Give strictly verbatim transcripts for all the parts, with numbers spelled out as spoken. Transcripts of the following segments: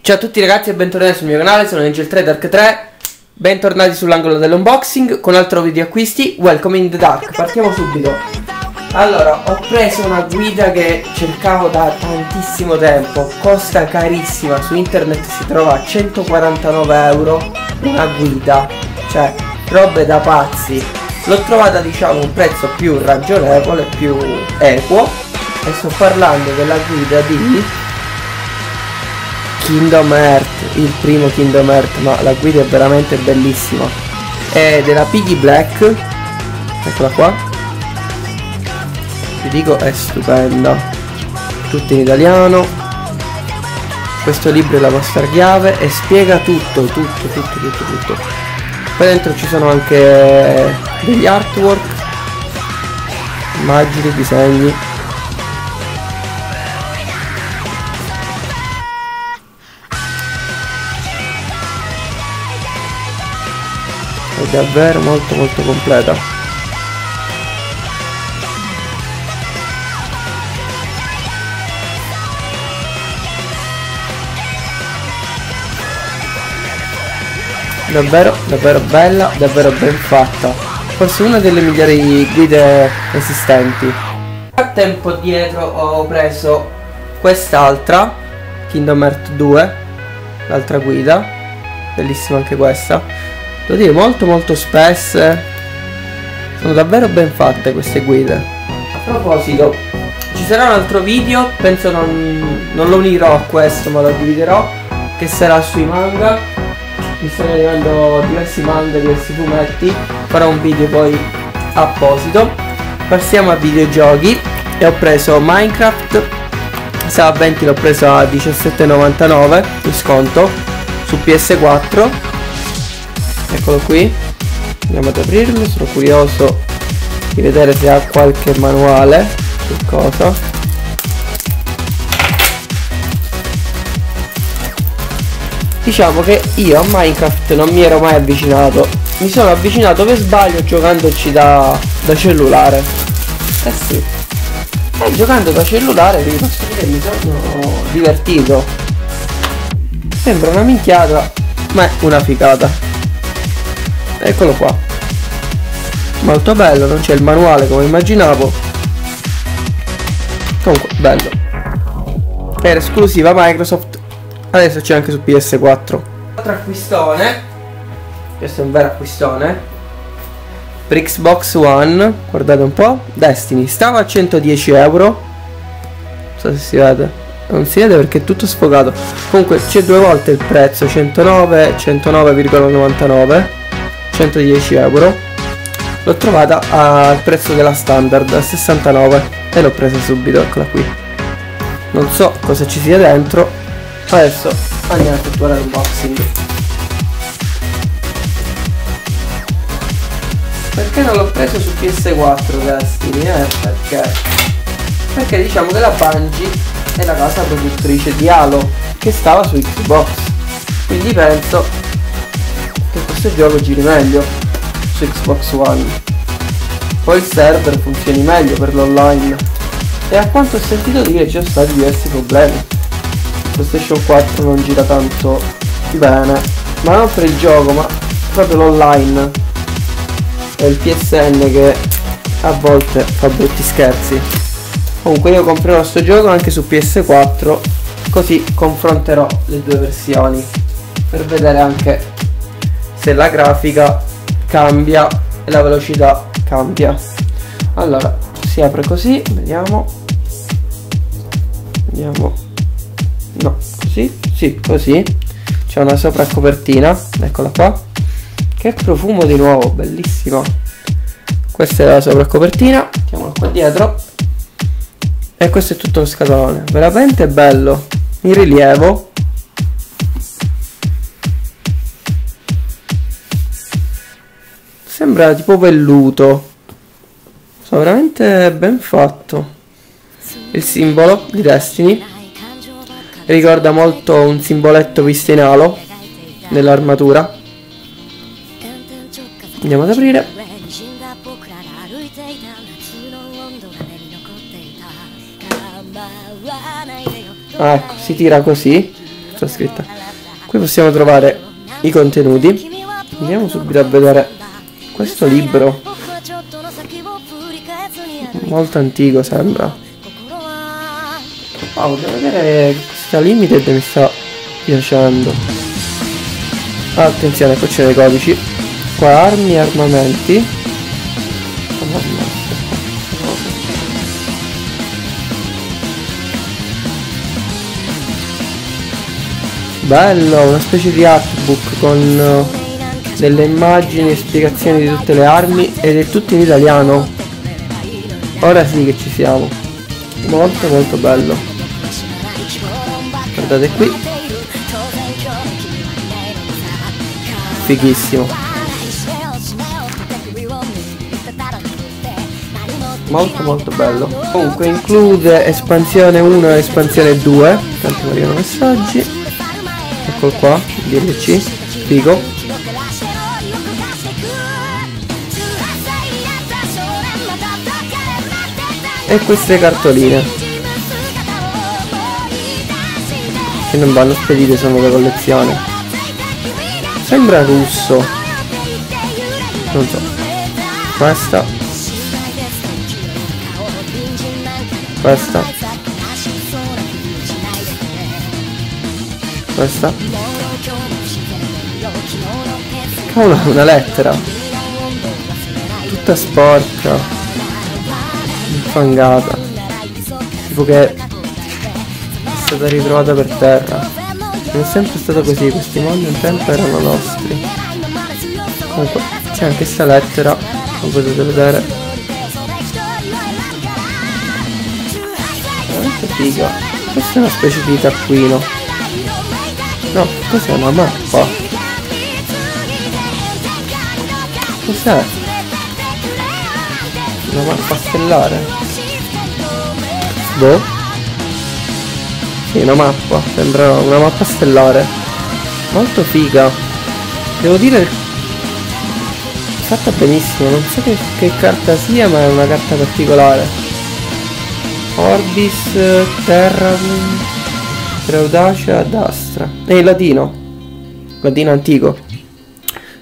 Ciao a tutti ragazzi e bentornati sul mio canale, sono Angel tre Dark tre. Bentornati sull'angolo dell'unboxing con altro video acquisti. Welcome in the dark, partiamo subito. Allora, ho preso una guida che cercavo da tantissimo tempo. Costa carissima, su internet si trova a centoquarantanove euro una guida. Cioè, robe da pazzi. L'ho trovata diciamo a un prezzo più ragionevole, più equo. E sto parlando della guida di Kingdom Hearts, il primo Kingdom Hearts, ma la guida è veramente bellissima. È della Piggy Black, eccola qua. Vi dico, è stupenda. Tutto in italiano. Questo libro è la vostra chiave e spiega tutto, tutto, tutto, tutto, tutto. Poi dentro ci sono anche degli artwork, immagini, disegni. È davvero molto molto completa. Davvero davvero bella, davvero ben fatta. Forse una delle migliori guide esistenti. Nel frattempo dietro ho preso quest'altra Kingdom Hearts due, l'altra guida, bellissima anche questa. Devo dire, molto molto spesse. Sono davvero ben fatte queste guide. A proposito, ci sarà un altro video, penso non, non lo unirò a questo ma lo dividerò, che sarà sui manga. Mi stanno arrivando diversi manga, diversi fumetti, farò un video poi apposito. Passiamo a videogiochi e ho preso Minecraft S A venti, l'ho preso a diciassette e novantanove in sconto su P S quattro. Eccolo qui, andiamo ad aprirlo, sono curioso di vedere se ha qualche manuale, che cosa. Diciamo che io a Minecraft non mi ero mai avvicinato, mi sono avvicinato per sbaglio giocandoci da, da cellulare. Eh sì, e giocando da cellulare vi posso dire mi sono divertito. Sembra una minchiata ma è una figata. Eccolo qua, molto bello, non c'è il manuale come immaginavo. Comunque bello. Era esclusiva Microsoft, adesso c'è anche su P S quattro. Altro acquistone, questo è un bel acquistone per Xbox One, guardate un po'. Destiny stava a centodieci euro, non so se si vede, non si vede perché è tutto sfocato. Comunque c'è due volte il prezzo, centonove, centonove virgola novantanove, centodieci euro. L'ho trovata al prezzo della standard a sessantanove e l'ho presa subito, eccola qui. Non so cosa ci sia dentro. Adesso andiamo a effettuare l'unboxing. Perché non l'ho preso su P S quattro Destiny? Eh, perché? Perché diciamo che la Bungie è la casa produttrice di Halo, che stava su Xbox. Quindi penso che questo gioco giri meglio su Xbox One, poi il server funzioni meglio per l'online, e a quanto ho sentito dire ci sono stati diversi problemi. PlayStation quattro non gira tanto bene, ma non per il gioco ma proprio l'online e il P S N che a volte fa brutti scherzi. Comunque io comprerò sto gioco anche su P S quattro, così confronterò le due versioni per vedere anche se la grafica cambia e la velocità cambia. Allora si apre così, vediamo, vediamo, no, così, sì, così. C'è una sovracopertina, eccola qua, che profumo di nuovo, bellissimo. Questa è la sovracopertina, mettiamola qua dietro, e questo è tutto lo scatolone, veramente bello, in rilievo. Sembra tipo velluto, so, veramente ben fatto. Il simbolo di Destiny ricorda molto un simboletto visto in Halo nell'armatura. Andiamo ad aprire. Ah, ecco, si tira così. C'è scritta. Qui possiamo trovare i contenuti. Andiamo subito a vedere questo libro. Molto antico sembra. Wow, devo vedere questa limited mi sta piacendo. Ah, attenzione, qua c'è dei codici. Qua armi e armamenti. Bello, una specie di artbook con delle immagini e spiegazioni di tutte le armi ed è tutto in italiano. Ora sì che ci siamo. Molto molto bello. Guardate qui. Fighissimo. Molto molto bello. Comunque include espansione uno e espansione due. Tanto mi arrivano messaggi. Eccolo qua, D L C. Figo. E queste cartoline che non vanno spedite, sono da collezione. Sembra russo, non so. Questa Questa Questa Cavolo, una lettera tutta sporca, fangata, tipo che è stata ritrovata per terra. Non è sempre stato così, questi mondi un tempo erano nostri. Comunque c'è anche sta lettera, come potete vedere, veramente figa. Questa è una specie di taccuino. No, cos'è, una mappa? Cos'è? Una mappa stellare? Boh. Sì, una mappa, sembra una mappa stellare. Molto figa. Devo dire, fatta benissimo. Non so che, che carta sia, ma è una carta particolare. Orbis, Terram, Creudacea, Dastra. E latino. Latino antico.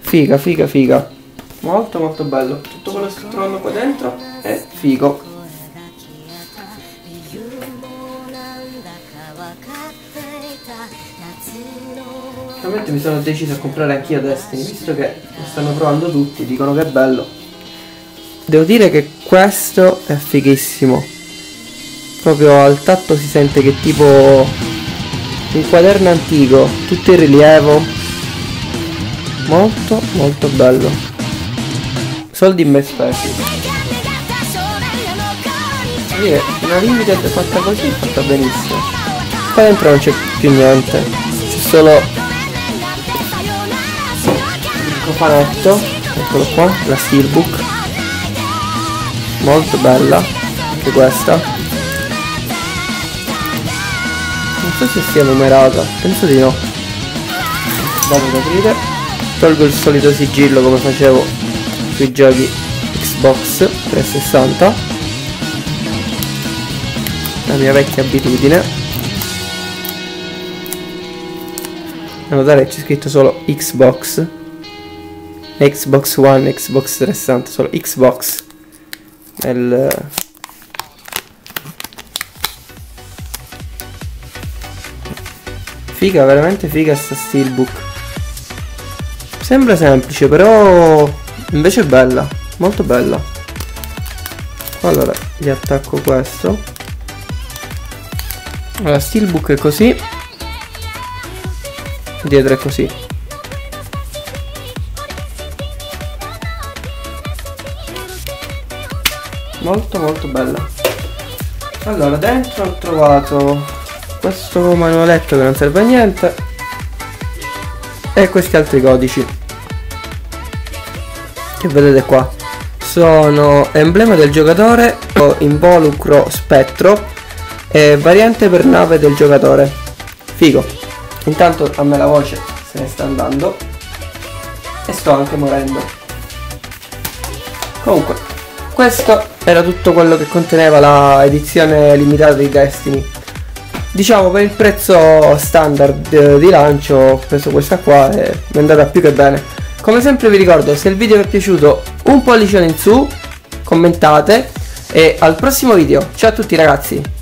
Figa, figa, figa. Molto molto bello. Tutto quello che sto trovando qua dentro è figo. Finalmente mi sono deciso a comprare anch'io Destiny, visto che lo stanno provando tutti, dicono che è bello. Devo dire che questo è fighissimo. Proprio al tatto si sente che è tipo un quaderno antico, tutto in rilievo. Molto molto bello. Soldi in me spesi. Una limited fatta così è fatta benissimo. Qua dentro non c'è più niente, c'è solo panetto, eccolo qua, la steelbook, molto bella anche questa. Non so se sia numerata, penso di no. Vado ad aprire, tolgo il solito sigillo come facevo sui giochi Xbox trecentosessanta, la mia vecchia abitudine. A notare che c'è scritto solo Xbox, Xbox One, Xbox trecentosessanta, solo Xbox nel... Figa, veramente figa sta steelbook. Sembra semplice, però invece è bella, molto bella. Allora, gli attacco questo. Allora, steelbook è così, dietro è così. Molto molto bella. Allora, dentro ho trovato questo manualetto che non serve a niente e questi altri codici che vedete qua. Sono emblema del giocatore, involucro spettro e variante per nave del giocatore. Figo. Intanto a me la voce se ne sta andando e sto anche morendo. Comunque, questo era tutto quello che conteneva la edizione limitata di Destiny. Diciamo per il prezzo standard eh, di lancio ho preso questa qua e mi è andata più che bene. Come sempre vi ricordo, se il video vi è piaciuto un pollicione in su, commentate e al prossimo video. Ciao a tutti ragazzi.